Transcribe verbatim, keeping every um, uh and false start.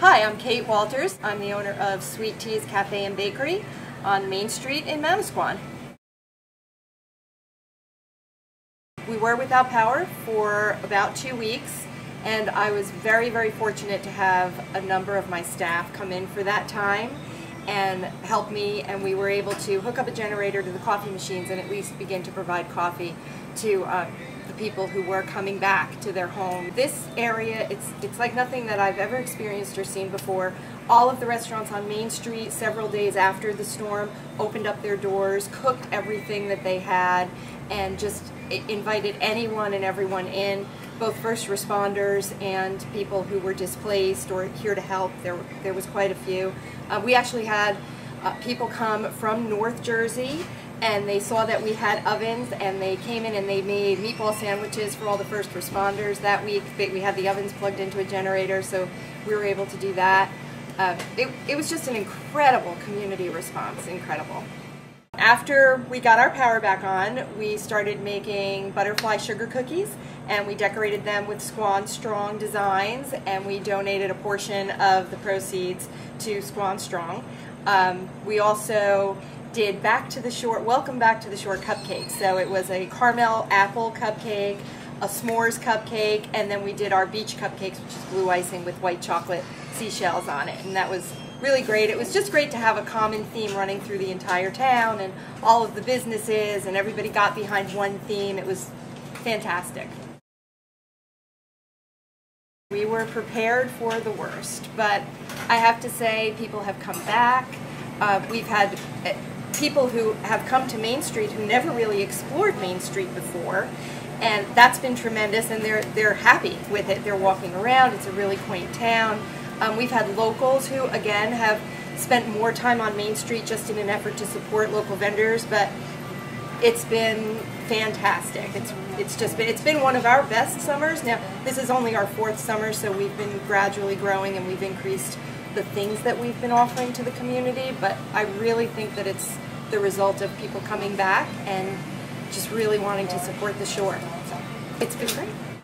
Hi, I'm Kate Walters. I'm the owner of Sweet Teas Cafe and Bakery on Main Street in Manasquan. We were without power for about two weeks and I was very, very fortunate to have a number of my staff come in for that time and help me, and we were able to hook up a generator to the coffee machines and at least begin to provide coffee to uh, the people who were coming back to their home. This area, it's, it's like nothing that I've ever experienced or seen before. All of the restaurants on Main Street several days after the storm opened up their doors, cooked everything that they had, and just invited anyone and everyone in, both first responders and people who were displaced or here to help. There, there was quite a few. Uh, we actually had uh, people come from North Jersey, and they saw that we had ovens, and they came in and they made meatball sandwiches for all the first responders that week. We had the ovens plugged into a generator, so we were able to do that. Uh, it, it was just an incredible community response, incredible. After we got our power back on, we started making butterfly sugar cookies, and we decorated them with Squan Strong designs, and we donated a portion of the proceeds to Squan Strong. Um, we also did back to the shore, welcome back to the shore cupcakes. So it was a caramel apple cupcake, a s'mores cupcake, and then we did our beach cupcakes, which is blue icing with white chocolate seashells on it, and that was really great. It was just great to have a common theme running through the entire town and all of the businesses, and everybody got behind one theme. It was fantastic. We were prepared for the worst, but I have to say people have come back. Uh, we've had people who have come to Main Street who never really explored Main Street before, and that's been tremendous, and they're, they're happy with it. They're walking around. It's a really quaint town. Um, we've had locals who, again, have spent more time on Main Street just in an effort to support local vendors, but it's been fantastic. It's it's just been it's been one of our best summers. Now, this is only our fourth summer, so we've been gradually growing and we've increased the things that we've been offering to the community, but I really think that it's the result of people coming back and just really wanting to support the shore. So it's been great.